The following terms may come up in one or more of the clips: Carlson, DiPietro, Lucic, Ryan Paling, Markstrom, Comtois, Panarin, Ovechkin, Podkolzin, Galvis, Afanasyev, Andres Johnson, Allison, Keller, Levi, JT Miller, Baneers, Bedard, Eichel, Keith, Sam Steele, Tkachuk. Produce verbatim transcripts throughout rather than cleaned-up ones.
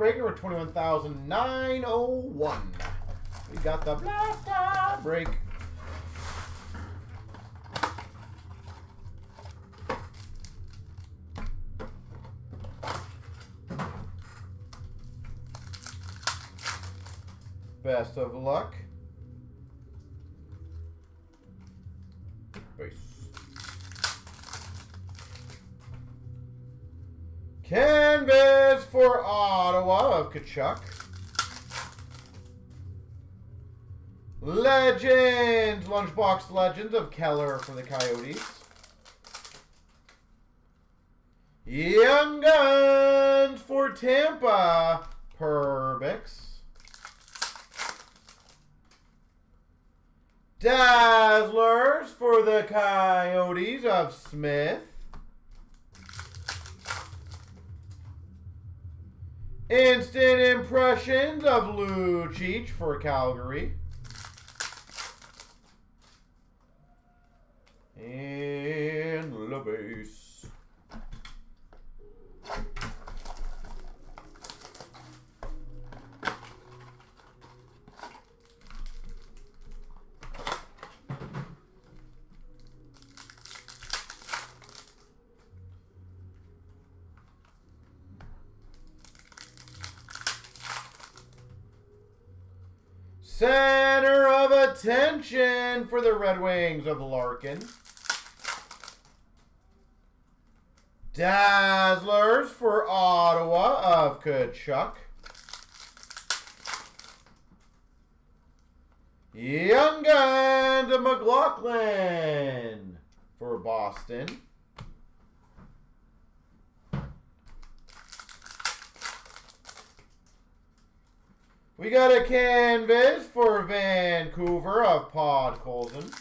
break number twenty-one thousand nine oh one. We got the Blaster break. Best of luck. Base. Canvas for Ottawa of Tkachuk. Legends, Lunchbox Legends of Keller for the Coyotes. Young Guns for Tampa, Perbix. Dazzlers for the Coyotes of Smith. Instant Impressions of Lucic for Calgary. And Labase. Center of attention for the Red Wings of Larkin. Dazzlers for Ottawa of Tkachuk. Young Gun to McLaughlin for Boston. We got a canvas for Vancouver of Podkolzin.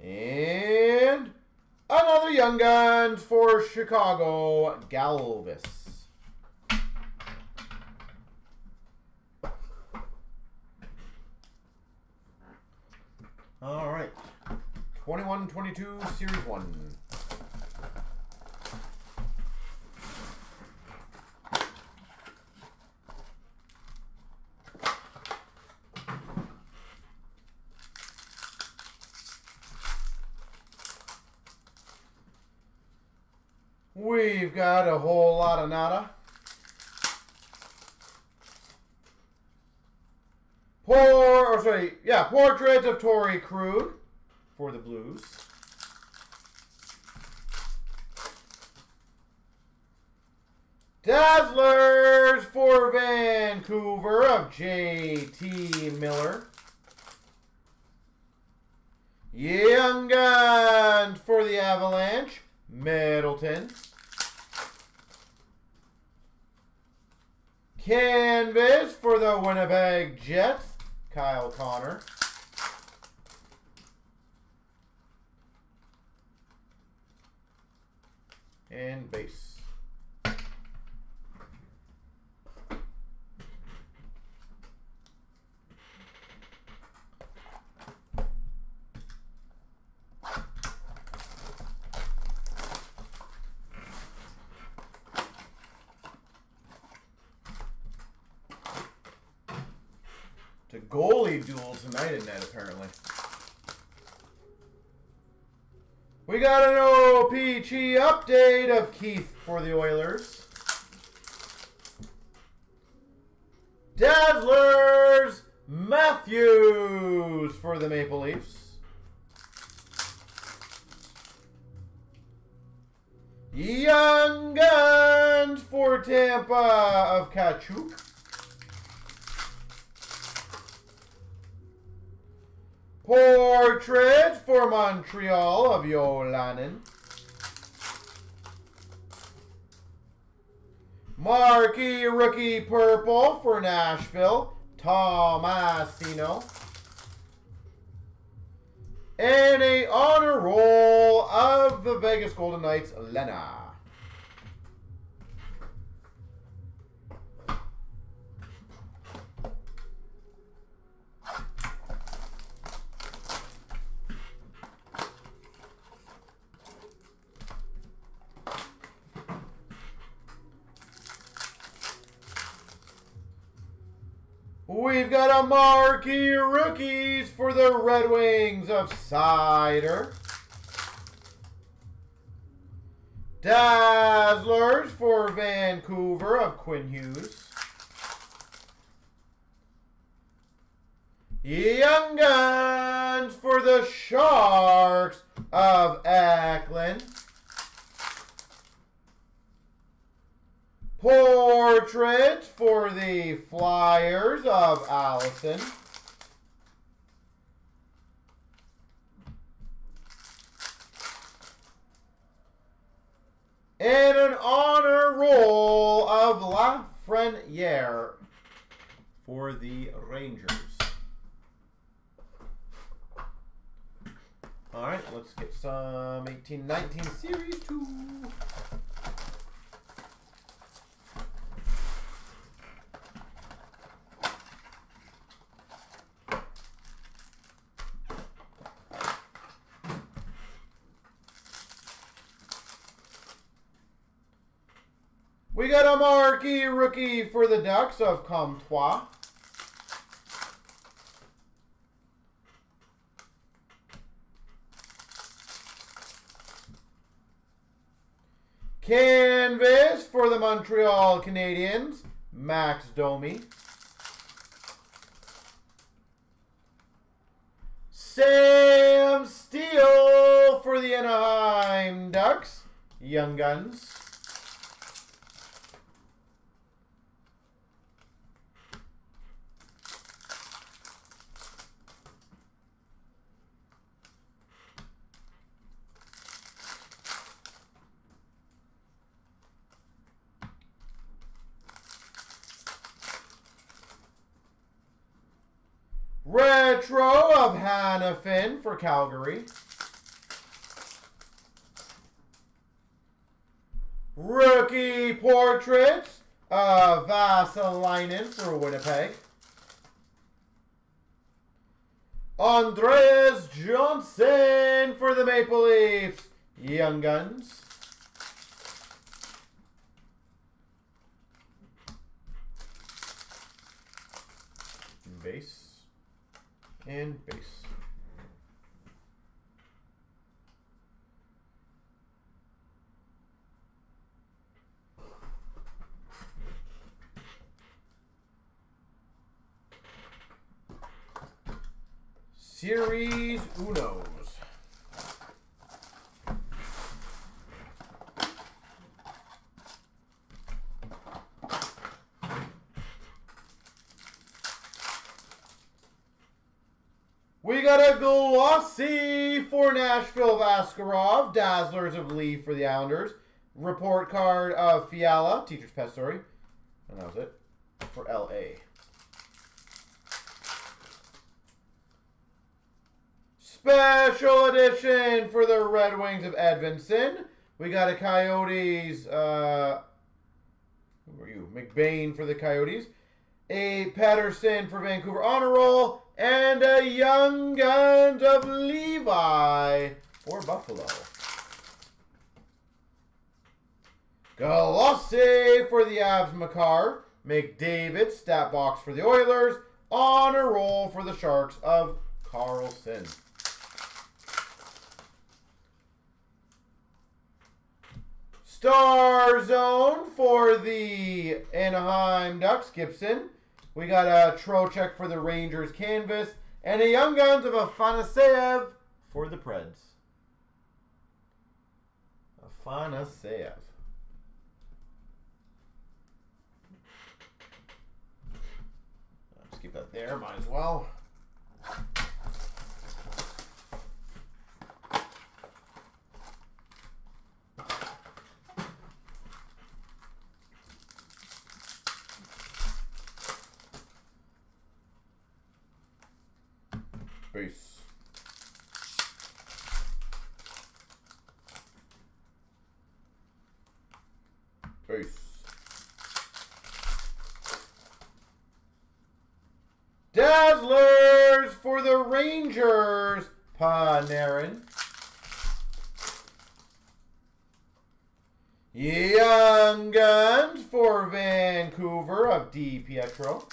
And another Young Guns for Chicago, Galvis. All right. twenty-one twenty-two, Series one. We've got a whole lot of nada. Por, or sorry, yeah, Portraits of Torrey Krug for the Blues. Dazzlers for Vancouver of J T Miller. Young Guns for the Avalanche, Middleton. Canvas for the Winnipeg Jets, Kyle Connor. And base. It's a goalie duel tonight in net, apparently. We got an O P G update of Keith for the Oilers. Dazzlers, Matthews for the Maple Leafs. Young Guns for Tampa of Tkachuk. Portrait for Montreal of Yolanen. Marquee Rookie Purple for Nashville, Tomasino. And a honor roll of the Vegas Golden Knights, Lena. We've got a marquee rookies for the Red Wings of Cider. Dazzlers for Vancouver of Quinn Hughes. Young Guns for the Sharks of Eklund. Portrait for the Flyers of Allison. And an honor roll of Lafreniere for the Rangers. All right, let's get some eighteen nineteen Series two. We got a marquee rookie for the Ducks of Comtois. Canvas for the Montreal Canadiens, Max Domi. Sam Steele for the Anaheim Ducks, Young Guns. Retro of Hanifin for Calgary. Rookie portraits of Vasilainen for Winnipeg. Andres Johnson for the Maple Leafs, Young Guns. Base. And base. Series Unos. We got a glossy for Nashville Vaskarov, Dazzlers of Lee for the Islanders, report card of Fiala, teacher's pet story, and that was it for L A. Special edition for the Red Wings of Edvinson. We got a Coyotes, uh, who are you? McBain for the Coyotes, a Patterson for Vancouver Honor Roll, and a Young Guns of Levi for Buffalo. Galossi for the Avs, Makar. McDavid, stat box for the Oilers. On a roll for the Sharks of Carlson. Star Zone for the Anaheim Ducks, Gibson. We got a Trocheck for the Rangers canvas, and a Young Guns of Afanasyev for the Preds. Afanasyev. I'll just keep that there, might as well. Peace. Peace. Dazzlers for the Rangers, Panarin. Young Guns for Vancouver of DiPietro.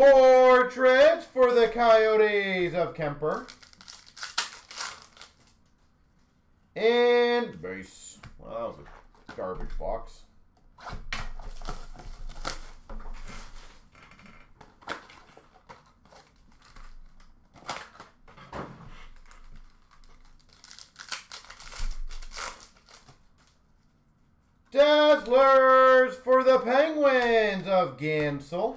Portraits for the Coyotes of Kemper. And base. Well, that was a garbage box. Dazzlers for the Penguins of Gansel.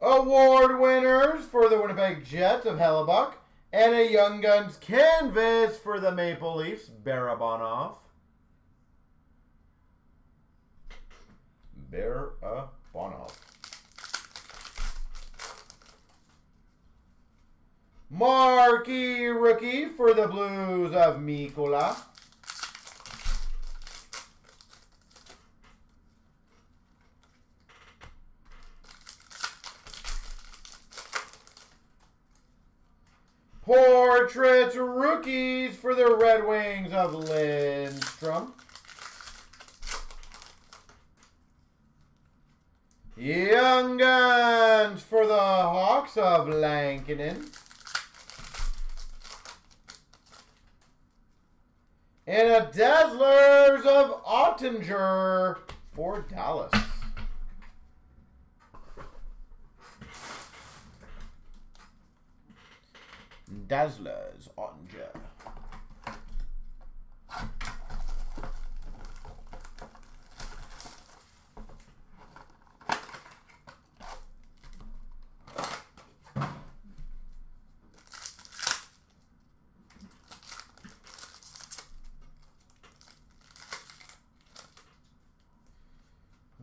Award winners for the Winnipeg Jets of Hellebuck. And a Young Guns canvas for the Maple Leafs, Barabanov. Barabanov. Marquee rookie for the Blues of Mikola. Portraits rookies for the Red Wings of Lindstrom. Young Guns for the Hawks of Lankinen. And a Dazzlers of Ottinger for Dallas. Dazzlers, Ottinger.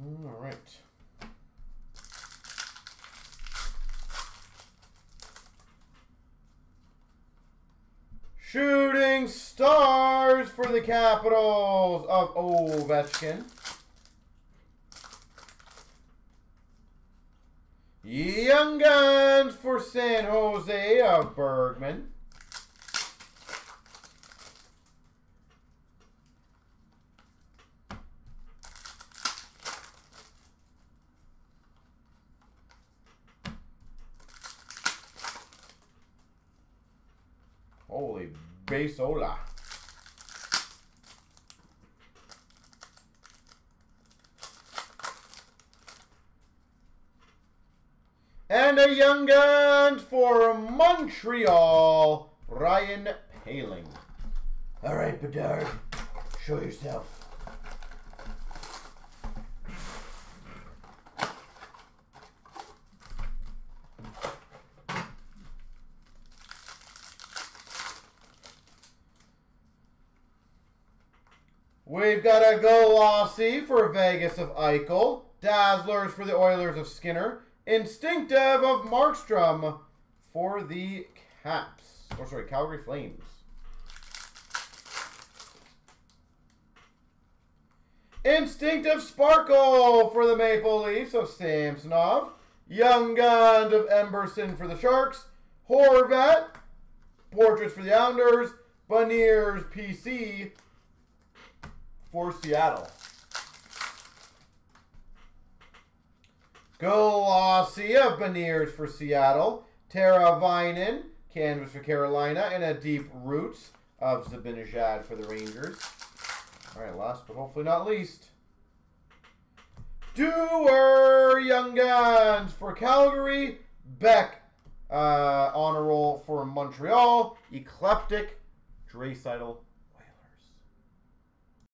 All right. Shooting stars for the Capitals of Ovechkin. Young Guns for San Jose of Bergman. Holy Basola. And a Young Guns for Montreal, Ryan Paling. All right, Bedard, show yourself. We've got a Golossi for Vegas of Eichel. Dazzlers for the Oilers of Skinner. Instinctive of Markstrom for the Caps. Or sorry, Calgary Flames. Instinctive Sparkle for the Maple Leafs of Samsonov. Young Guns of Emberson for the Sharks. Horvat. Portraits for the Islanders. Baneers P C for Seattle. Golossi of Baneers for Seattle. Teravainen, canvas for Carolina. And a Deep Roots of Zabinajad for the Rangers. All right, last but hopefully not least. Dewar, Young Guns for Calgary. Beck, uh, honor roll for Montreal. Eclectic, Draisaitl